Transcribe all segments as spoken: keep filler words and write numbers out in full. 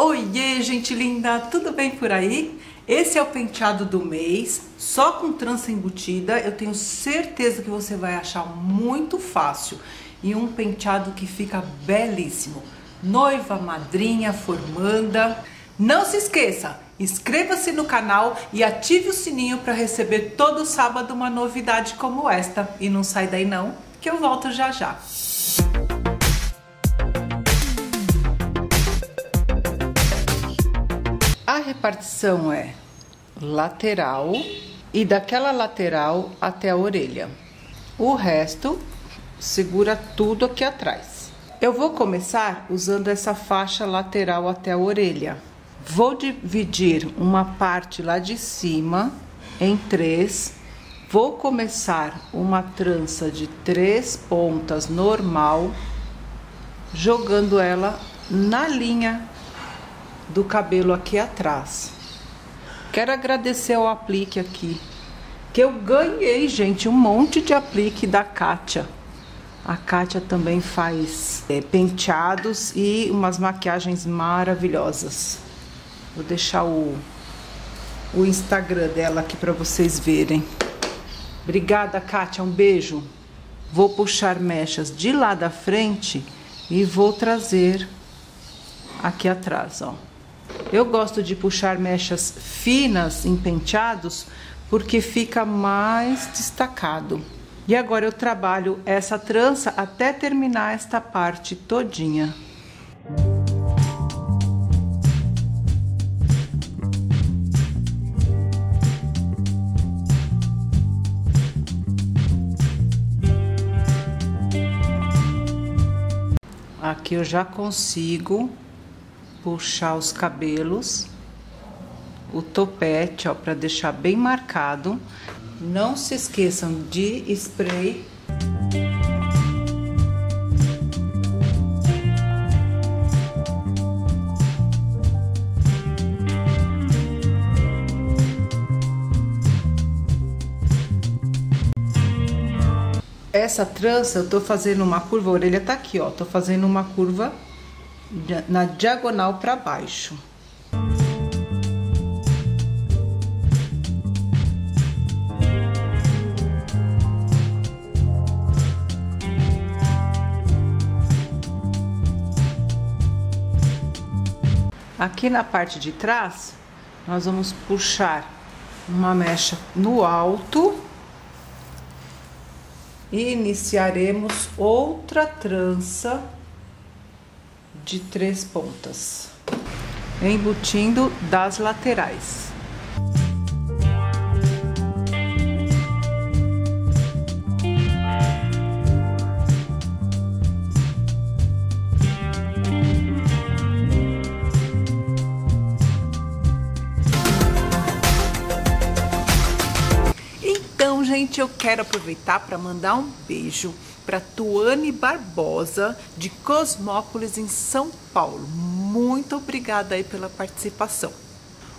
Oiê, gente linda, tudo bem por aí? Esse é o penteado do mês, só com trança embutida. Eu tenho certeza que você vai achar muito fácil e um penteado que fica belíssimo. Noiva, madrinha, formanda. Não se esqueça, inscreva-se no canal e ative o sininho para receber todo sábado uma novidade como esta. E não sai daí não, que eu volto já já. A repartição é lateral e daquela lateral até a orelha. O resto segura tudo aqui atrás. Eu vou começar usando essa faixa lateral até a orelha. Vou dividir uma parte lá de cima em três. Vou começar uma trança de três pontas normal, jogando ela na linha do cabelo aqui atrás. Quero agradecer ao aplique aqui, que eu ganhei, gente, um monte de aplique da Kátia. A Kátia também faz é, penteados e umas maquiagens maravilhosas. Vou deixar o, o Instagram dela aqui para vocês verem. Obrigada, Kátia, um beijo. Vou puxar mechas de lá da frente e vou trazer aqui atrás, ó. Eu gosto de puxar mechas finas em penteados porque fica mais destacado. E agora eu trabalho essa trança até terminar esta parte todinha. Aqui eu já consigo puxar os cabelos, o topete, ó, para deixar bem marcado. Não se esqueçam de spray. Essa trança eu tô fazendo uma curva, a orelha tá aqui, ó, tô fazendo uma curva na diagonal para baixo. Aqui na parte de trás, nós vamos puxar uma mecha no alto e iniciaremos outra trança de três pontas, embutindo das laterais. Então, gente, eu quero aproveitar para mandar um beijo para Tuane Barbosa, de Cosmópolis, em São Paulo. Muito obrigada aí pela participação.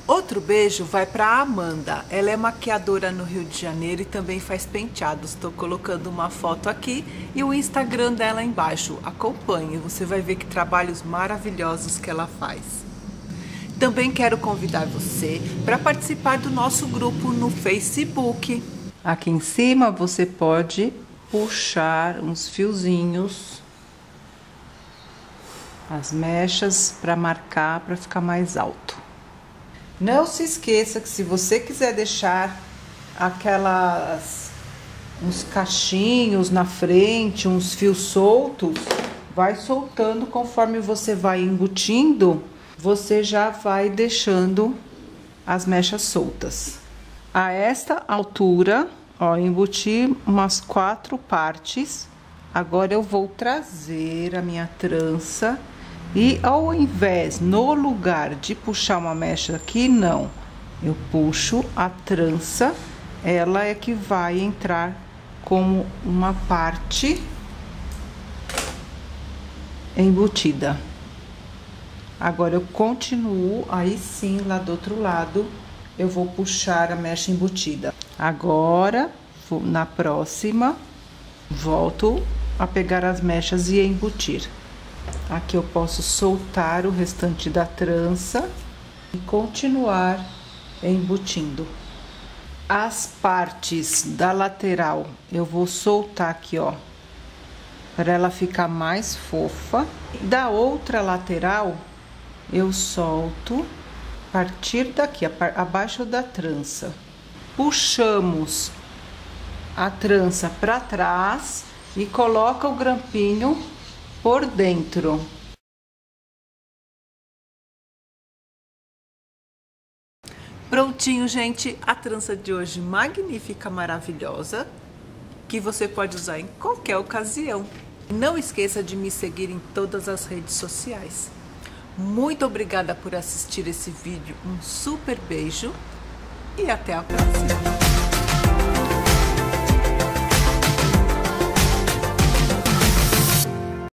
Outro beijo vai para a Amanda. Ela é maquiadora no Rio de Janeiro e também faz penteados. Estou colocando uma foto aqui e o Instagram dela embaixo. Acompanhe, você vai ver que trabalhos maravilhosos que ela faz. Também quero convidar você para participar do nosso grupo no Facebook. Aqui em cima você pode puxar uns fiozinhos, as mechas, para marcar, para ficar mais alto. Não se esqueça que se você quiser deixar aquelas uns cachinhos na frente, uns fios soltos, vai soltando conforme você vai embutindo, você já vai deixando as mechas soltas. A esta altura, ó, embuti umas quatro partes. Agora eu vou trazer a minha trança e, ao invés, no lugar de puxar uma mecha aqui, não, eu puxo a trança, ela é que vai entrar como uma parte embutida. Agora eu continuo, aí sim, lá do outro lado, eu vou puxar a mecha embutida. Agora, na próxima, volto a pegar as mechas e embutir. Aqui eu posso soltar o restante da trança e continuar embutindo. As partes da lateral eu vou soltar aqui, ó, para ela ficar mais fofa. Da outra lateral eu solto a partir daqui, abaixo da trança. Puxamos a trança para trás e coloca o grampinho por dentro. Prontinho, gente, a trança de hoje magnífica, maravilhosa, que você pode usar em qualquer ocasião. Não esqueça de me seguir em todas as redes sociais. Muito obrigada por assistir esse vídeo, um super beijo e até a próxima!